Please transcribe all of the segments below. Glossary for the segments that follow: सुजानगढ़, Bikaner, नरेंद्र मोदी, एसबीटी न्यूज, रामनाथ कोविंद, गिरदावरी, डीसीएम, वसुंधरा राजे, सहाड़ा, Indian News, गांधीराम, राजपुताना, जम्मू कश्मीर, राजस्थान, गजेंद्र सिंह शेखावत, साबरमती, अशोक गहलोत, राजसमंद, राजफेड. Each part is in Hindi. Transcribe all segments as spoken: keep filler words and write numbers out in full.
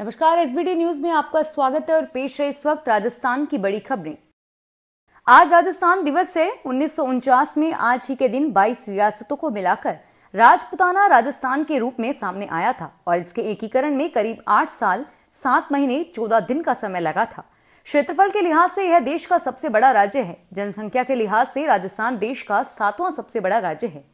नमस्कार, एसबीटी न्यूज में आपका स्वागत है और पेश है इस वक्त राजस्थान की बड़ी खबरें। आज राजस्थान दिवस है। उन्नीस सौ उनचास में आज ही के दिन बाईस रियासतों को मिलाकर राजपुताना राजस्थान के रूप में सामने आया था और इसके एकीकरण में करीब आठ साल सात महीने चौदह दिन का समय लगा था। क्षेत्रफल के लिहाज से यह देश का सबसे बड़ा राज्य है। जनसंख्या के लिहाज से राजस्थान देश का सातवां सबसे बड़ा राज्य है।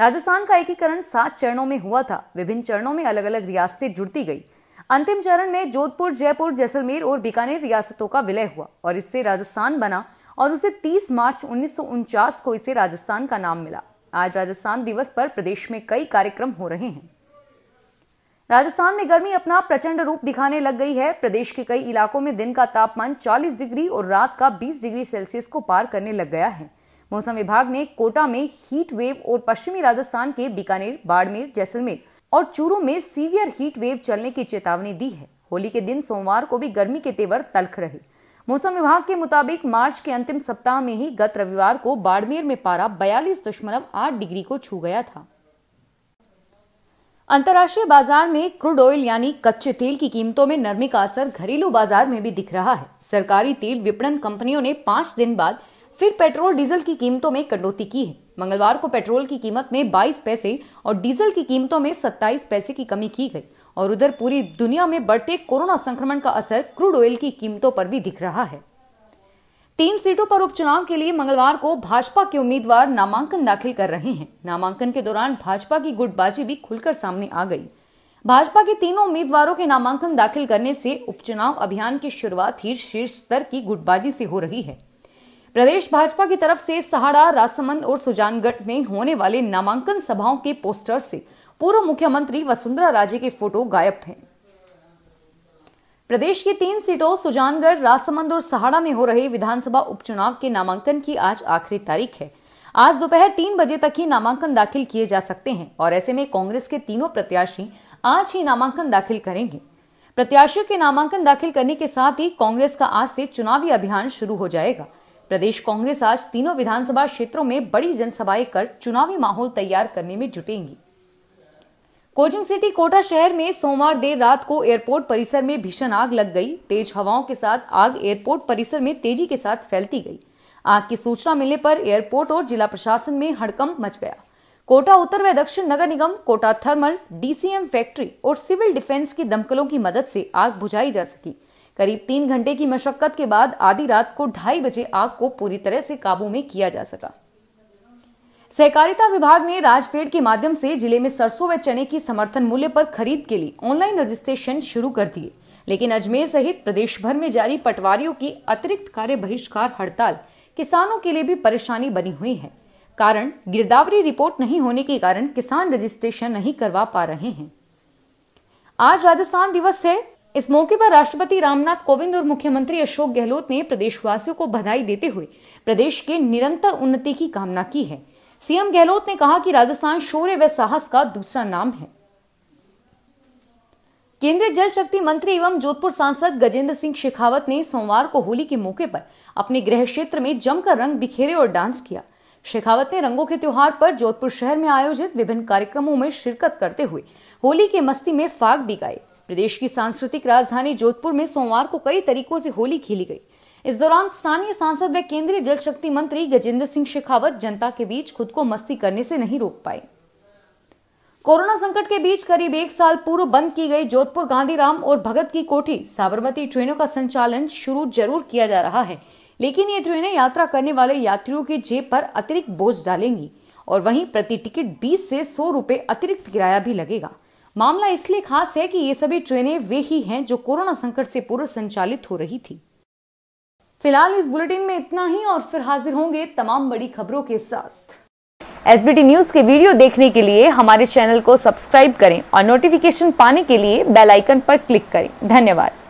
राजस्थान का एकीकरण सात चरणों में हुआ था। विभिन्न चरणों में अलग अलग रियासतें जुड़ती गई। अंतिम चरण में जोधपुर, जयपुर, जैसलमेर और बीकानेर रियासतों का विलय हुआ और इससे राजस्थान बना और उसे तीस मार्च उन्नीस सौ उनचास को इसे राजस्थान का नाम मिला। आज राजस्थान दिवस पर प्रदेश में कई कार्यक्रम हो रहे हैं। राजस्थान में गर्मी अपना प्रचंड रूप दिखाने लग गई है। प्रदेश के कई इलाकों में दिन का तापमान चालीस डिग्री और रात का बीस डिग्री सेल्सियस को पार करने लग गया है। मौसम विभाग ने कोटा में हीट वेव और पश्चिमी राजस्थान के बीकानेर, बाड़मेर, जैसलमेर और चूरू में सीवियर हीट वेव चलने की चेतावनी दी है। होली के दिन सोमवार को भी गर्मी के तेवर तल्ख रहे। मौसम विभाग के मुताबिक मार्च के अंतिम सप्ताह में ही गत रविवार को बाड़मेर में पारा बयालीस दशमलव आठ डिग्री को छू गया था। अंतर्राष्ट्रीय बाजार में क्रूड ऑयल यानी कच्चे तेल की कीमतों में नरमी का असर घरेलू बाजार में भी दिख रहा है। सरकारी तेल विपणन कंपनियों ने पांच दिन बाद फिर पेट्रोल डीजल की कीमतों में कटौती की है। मंगलवार को पेट्रोल की कीमत में बाईस पैसे और डीजल की कीमतों में सत्ताईस पैसे की कमी की गई। और उधर पूरी दुनिया में बढ़ते कोरोना संक्रमण का असर क्रूड ऑयल की कीमतों पर भी दिख रहा है। तीन सीटों पर उपचुनाव के लिए मंगलवार को भाजपा के उम्मीदवार नामांकन दाखिल कर रहे हैं। नामांकन के दौरान भाजपा की गुटबाजी भी खुलकर सामने आ गई। भाजपा के तीनों उम्मीदवारों के नामांकन दाखिल करने से उपचुनाव अभियान की शुरुआत ही शीर्ष स्तर की गुटबाजी से हो रही है। प्रदेश भाजपा की तरफ से सहाड़ा, राजसमंद और सुजानगढ़ में होने वाले नामांकन सभाओं के पोस्टर से पूर्व मुख्यमंत्री वसुंधरा राजे के फोटो गायब हैं। प्रदेश की तीन सीटों सुजानगढ़, राजसमंद और सहाड़ा में हो रहे विधानसभा उपचुनाव के नामांकन की आज आखिरी तारीख है। आज दोपहर तीन बजे तक ही नामांकन दाखिल किए जा सकते हैं और ऐसे में कांग्रेस के तीनों प्रत्याशी आज ही नामांकन दाखिल करेंगे। प्रत्याशियों के नामांकन दाखिल करने के साथ ही कांग्रेस का आज से चुनावी अभियान शुरू हो जाएगा। प्रदेश कांग्रेस आज तीनों विधानसभा क्षेत्रों में बड़ी जनसभाएं कर चुनावी माहौल तैयार करने में जुटेंगी। कोचिंग सिटी कोटा शहर में सोमवार देर रात को एयरपोर्ट परिसर में भीषण आग लग गई। तेज हवाओं के साथ आग एयरपोर्ट परिसर में तेजी के साथ फैलती गई। आग की सूचना मिलने पर एयरपोर्ट और जिला प्रशासन में हड़कंप मच गया। कोटा उत्तर व दक्षिण नगर निगम, कोटा थर्मल, डीसीएम फैक्ट्री और सिविल डिफेंस की दमकलों की मदद से आग बुझाई जा सकी। करीब तीन घंटे की मशक्कत के बाद आधी रात को ढाई बजे आग को पूरी तरह से काबू में किया जा सका। सहकारिता विभाग ने राजफेड के माध्यम से जिले में सरसों व चने की समर्थन मूल्य पर खरीद के लिए ऑनलाइन रजिस्ट्रेशन शुरू कर दिए, लेकिन अजमेर सहित प्रदेश भर में जारी पटवारियों की अतिरिक्त कार्य बहिष्कार हड़ताल किसानों के लिए भी परेशानी बनी हुई है। कारण, गिरदावरी रिपोर्ट नहीं होने के कारण किसान रजिस्ट्रेशन नहीं करवा पा रहे हैं। आज राजस्थान दिवस है। इस मौके पर राष्ट्रपति रामनाथ कोविंद और मुख्यमंत्री अशोक गहलोत ने प्रदेशवासियों को बधाई देते हुए प्रदेश के निरंतर उन्नति की कामना की है। सीएम गहलोत ने कहा कि राजस्थान शौर्य व साहस का दूसरा नाम है। केंद्रीय जल शक्ति मंत्री एवं जोधपुर सांसद गजेंद्र सिंह शेखावत ने सोमवार को होली के मौके पर अपने गृह क्षेत्र में जमकर रंग बिखेरे और डांस किया। शेखावत ने रंगों के त्योहार पर जोधपुर शहर में आयोजित विभिन्न कार्यक्रमों में शिरकत करते हुए होली के मस्ती में फाग भी गाए। प्रदेश की सांस्कृतिक राजधानी जोधपुर में सोमवार को कई तरीकों से होली खेली गई। इस दौरान स्थानीय सांसद व केंद्रीय जल शक्ति मंत्री गजेंद्र सिंह शेखावत जनता के बीच खुद को मस्ती करने से नहीं रोक पाए। कोरोना संकट के बीच करीब एक साल पूर्व बंद की गई जोधपुर गांधीराम और भगत की कोठी, साबरमती ट्रेनों का संचालन शुरू जरूर किया जा रहा है, लेकिन ये ट्रेनें यात्रा करने वाले यात्रियों की जेब पर अतिरिक्त बोझ डालेंगी और वहीं प्रति टिकट बीस से सौ रुपए अतिरिक्त किराया भी लगेगा। मामला इसलिए खास है कि ये सभी ट्रेनें वे ही हैं जो कोरोना संकट से पूर्व संचालित हो रही थी। फिलहाल इस बुलेटिन में इतना ही और फिर हाजिर होंगे तमाम बड़ी खबरों के साथ। एसबीटी न्यूज के वीडियो देखने के लिए हमारे चैनल को सब्सक्राइब करें और नोटिफिकेशन पाने के लिए बेल आइकन पर क्लिक करें। धन्यवाद।